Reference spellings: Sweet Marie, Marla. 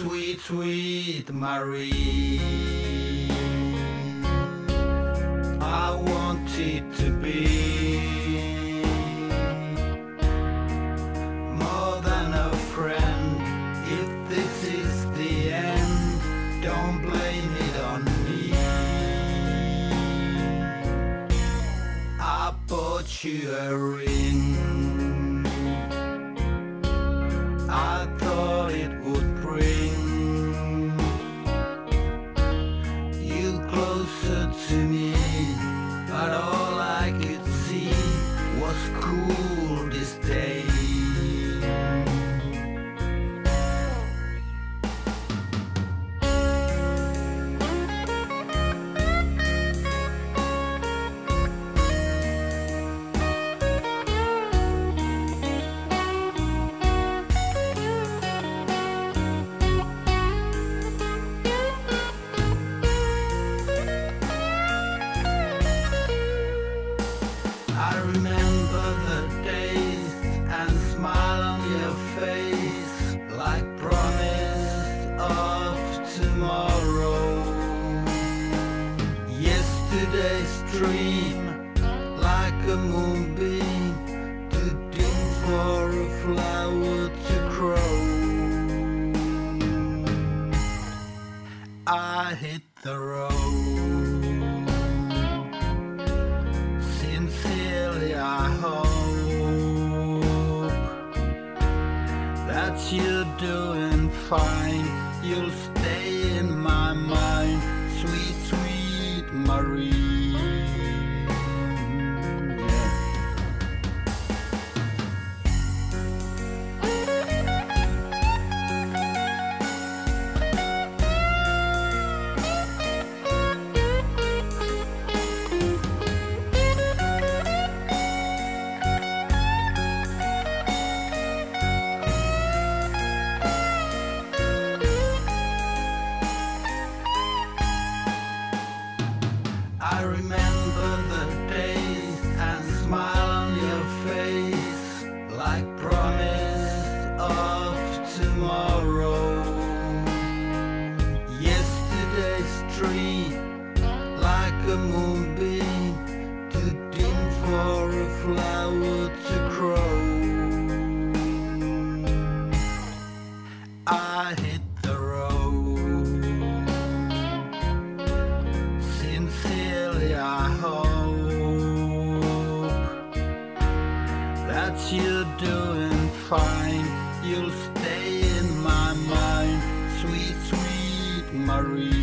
sweet, sweet Marie. I want it to be more than a friend. If this is the end, don't blame it on me. I bought you a ring. I thought it would bring you closer to me, but all I could see was cool disdain. I remember the days and smile on your face, like promise of tomorrow. Yesterday's dream, like a moonbeam, too dim for a flower to grow. I hit the road. I hope that you're doing fine. You'll stay in my mind, sweet, sweet Marie. I remember the days and smile on your face, like promise of tomorrow. Yesterday's dream, like a moonbeam, too dim for a flower to grow. I hit the road. I hope that you're doing fine. You'll stay in my mind, sweet, sweet Marie.